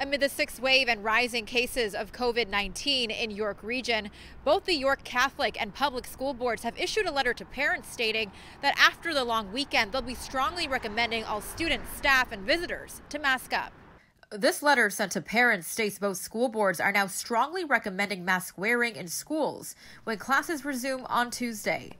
Amid the sixth wave and rising cases of COVID-19 in York region, both the York Catholic and public school boards have issued a letter to parents stating that after the long weekend, they'll be strongly recommending all students, staff, and visitors to mask up. This letter sent to parents states both school boards are now strongly recommending mask wearing in schools when classes resume on Tuesday.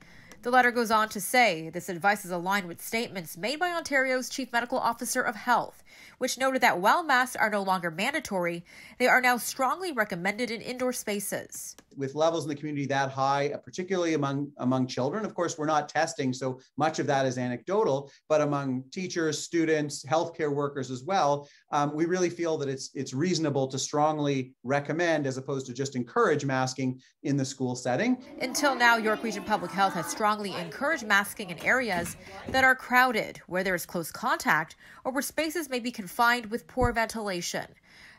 The letter goes on to say this advice is aligned with statements made by Ontario's Chief Medical Officer of Health, which noted that while masks are no longer mandatory, they are now strongly recommended in indoor spaces. With levels in the community that high, particularly among children, of course, we're not testing, so much of that is anecdotal, but among teachers, students, healthcare workers as well, we really feel that it's reasonable to strongly recommend as opposed to just encourage masking in the school setting. Until now, York Region Public Health has strongly encouraged masking in areas that are crowded, where there is close contact, or where spaces may be confined with poor ventilation.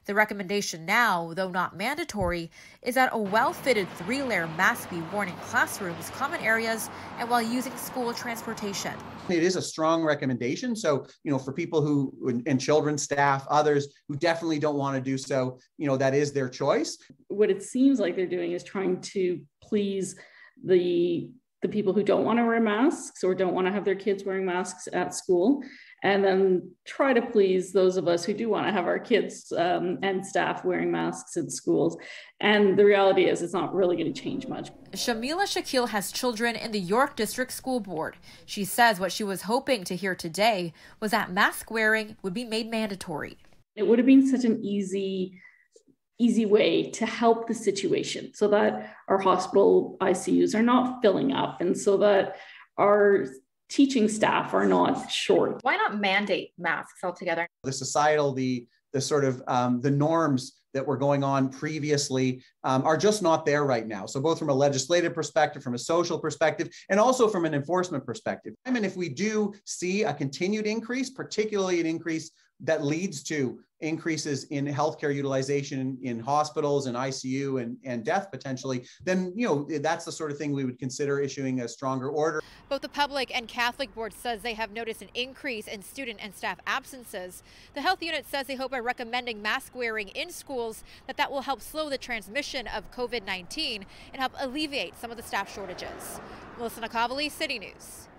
The recommendation now, though not mandatory, is that a well-fitted three-layer mask be worn in classrooms, common areas, and while using school transportation. It is a strong recommendation. So, for people who, and children, staff, others who definitely don't want to do so, that is their choice. What it seems like they're doing is trying to please the people who don't want to wear masks or don't want to have their kids wearing masks at school, and then try to please those of us who do want to have our kids and staff wearing masks in schools. And the reality is it's not really going to change much. Shamila Shaquille has children in the York District School Board. She says what she was hoping to hear today was that mask wearing would be made mandatory. It would have been such an easy way to help the situation so that our hospital ICUs are not filling up and so that our teaching staff are not short. Why not mandate masks altogether? The societal, the sort of the norms that were going on previously are just not there right now. So both from a legislative perspective, from a social perspective, and also from an enforcement perspective. I mean, if we do see a continued increase, particularly an increase that leads to increases in healthcare utilization in hospitals and ICU and death potentially, then, that's the sort of thing we would consider issuing a stronger order. Both the public and Catholic board says they have noticed an increase in student and staff absences. The health unit says they hope by recommending mask wearing in schools that will help slow the transmission of COVID-19 and help alleviate some of the staff shortages. Melissa Nakhavoly, City News.